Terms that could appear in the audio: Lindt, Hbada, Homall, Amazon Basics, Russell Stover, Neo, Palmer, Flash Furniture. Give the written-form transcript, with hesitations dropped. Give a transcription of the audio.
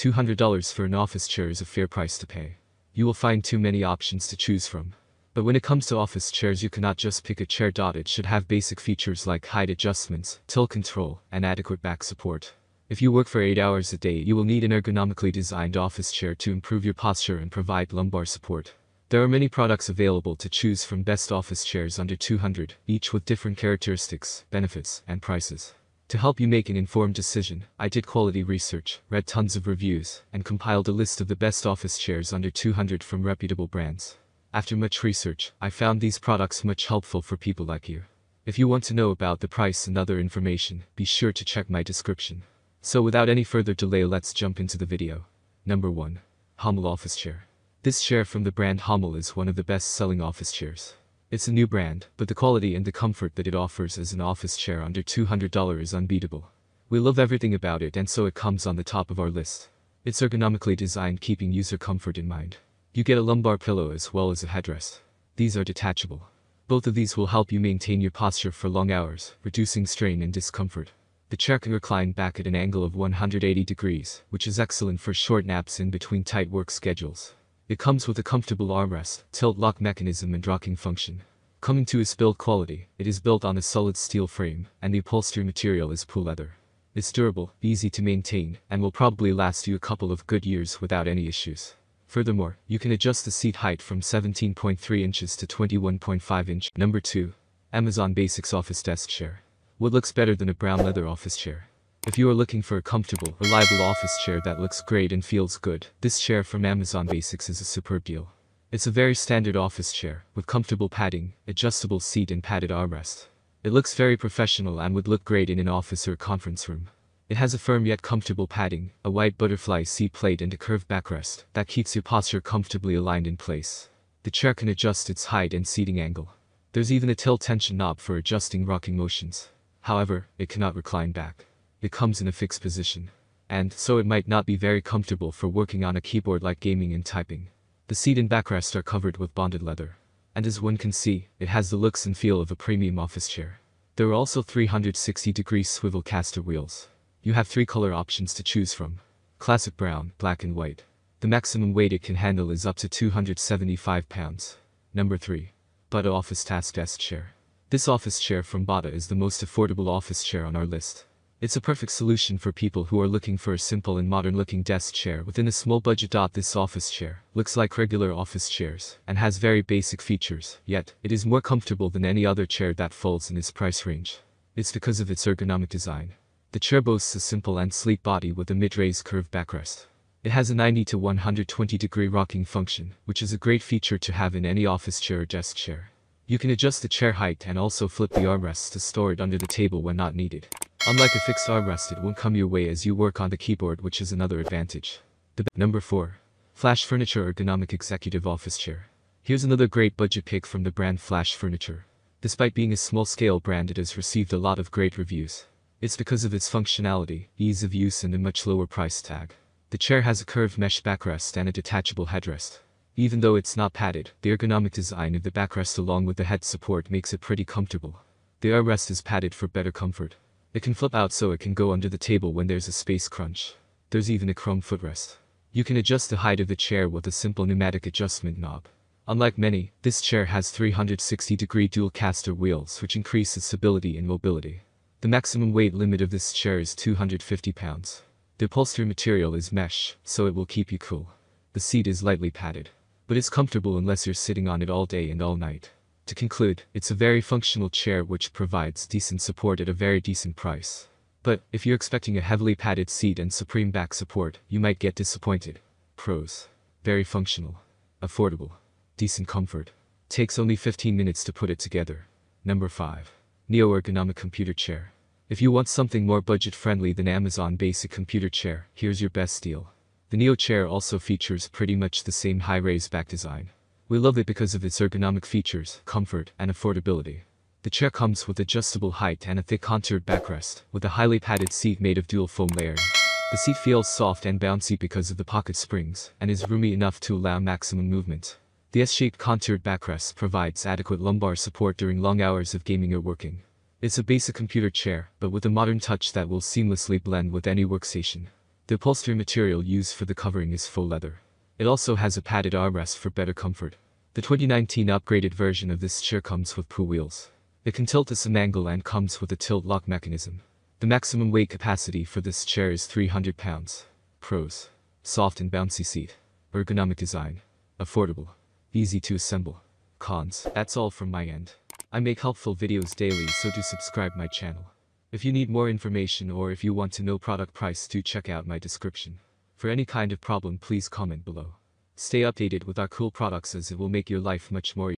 $200 for an office chair is a fair price to pay. You will find too many options to choose from. But when it comes to office chairs, you cannot just pick a chair. It should have basic features like height adjustments, tilt control, and adequate back support. If you work for 8 hours a day, you will need an ergonomically designed office chair to improve your posture and provide lumbar support. There are many products available to choose from. Best office chairs under $200, each with different characteristics, benefits, and prices. To help you make an informed decision, I did quality research, read tons of reviews, and compiled a list of the best office chairs under $200 from reputable brands. After much research, I found these products much helpful for people like you. If you want to know about the price and other information, be sure to check my description. So without any further delay, let's jump into the video. Number 1. Homall Office Chair. This chair from the brand Homall is one of the best-selling office chairs. It's a new brand, but the quality and the comfort that it offers as an office chair under $200 is unbeatable. We love everything about it, and so it comes on the top of our list. It's ergonomically designed, keeping user comfort in mind. You get a lumbar pillow as well as a headrest. These are detachable. Both of these will help you maintain your posture for long hours, reducing strain and discomfort. The chair can recline back at an angle of 180 degrees, which is excellent for short naps in between tight work schedules. It comes with a comfortable armrest, tilt lock mechanism, and rocking function. Coming to its build quality, it is built on a solid steel frame, and the upholstery material is PU leather. It's durable, easy to maintain, and will probably last you a couple of good years without any issues. Furthermore, you can adjust the seat height from 17.3 inches to 21.5 inches. Number 2. Amazon Basics Office Desk Chair. What looks better than a brown leather office chair? If you are looking for a comfortable, reliable office chair that looks great and feels good, this chair from Amazon Basics is a superb deal. It's a very standard office chair, with comfortable padding, adjustable seat, and padded armrest. It looks very professional and would look great in an office or conference room. It has a firm yet comfortable padding, a white butterfly seat plate, and a curved backrest that keeps your posture comfortably aligned in place. The chair can adjust its height and seating angle. There's even a tilt tension knob for adjusting rocking motions. However, it cannot recline back. It comes in a fixed position, and so it might not be very comfortable for working on a keyboard like gaming and typing. The seat and backrest are covered with bonded leather, and as one can see, it has the looks and feel of a premium office chair. There are also 360-degree swivel caster wheels. You have 3 color options to choose from: classic brown, black, and white. The maximum weight it can handle is up to 275 pounds. Number 3. Hbada Office Task Desk Chair. This office chair from Hbada is the most affordable office chair on our list. It's a perfect solution for people who are looking for a simple and modern-looking desk chair within a small budget. This office chair looks like regular office chairs and has very basic features, yet it is more comfortable than any other chair that falls in its price range. It's because of its ergonomic design. The chair boasts a simple and sleek body with a mid-raise curved backrest. It has a 90 to 120-degree rocking function, which is a great feature to have in any office chair or desk chair. You can adjust the chair height and also flip the armrests to store it under the table when not needed. Unlike a fixed armrest, it won't come your way as you work on the keyboard, which is another advantage. Number 4. Flash Furniture Ergonomic Executive Office Chair. Here's another great budget pick from the brand Flash Furniture. Despite being a small-scale brand, it has received a lot of great reviews. It's because of its functionality, ease of use, and a much lower price tag. The chair has a curved mesh backrest and a detachable headrest. Even though it's not padded, the ergonomic design of the backrest along with the head support makes it pretty comfortable. The armrest is padded for better comfort. It can flip out so it can go under the table when there's a space crunch. There's even a chrome footrest. You can adjust the height of the chair with a simple pneumatic adjustment knob. Unlike many, this chair has 360-degree dual caster wheels, which increase its stability and mobility. The maximum weight limit of this chair is 250 pounds. The upholstery material is mesh, so it will keep you cool. The seat is lightly padded, but it's comfortable unless you're sitting on it all day and all night. To conclude, it's a very functional chair which provides decent support at a very decent price. But if you're expecting a heavily padded seat and supreme back support, you might get disappointed. Pros: very functional, affordable, decent comfort. Takes only 15 minutes to put it together. Number 5. Neo Ergonomic Computer Chair. If you want something more budget-friendly than Amazon Basic Computer Chair, here's your best deal. The Neo chair also features pretty much the same high-raise back design. We love it because of its ergonomic features, comfort, and affordability. The chair comes with adjustable height and a thick contoured backrest, with a highly padded seat made of dual foam layering. The seat feels soft and bouncy because of the pocket springs, and is roomy enough to allow maximum movement. The S-shaped contoured backrest provides adequate lumbar support during long hours of gaming or working. It's a basic computer chair, but with a modern touch that will seamlessly blend with any workstation. The upholstery material used for the covering is faux leather. It also has a padded armrest for better comfort. The 2019 upgraded version of this chair comes with pull wheels. It can tilt at an angle and comes with a tilt lock mechanism. The maximum weight capacity for this chair is 300 pounds. Pros: soft and bouncy seat. Ergonomic design. Affordable. Easy to assemble. Cons: that's all from my end. I make helpful videos daily, so do subscribe my channel. If you need more information or if you want to know product price, do check out my description. For any kind of problem, please comment below. Stay updated with our cool products as it will make your life much more easy.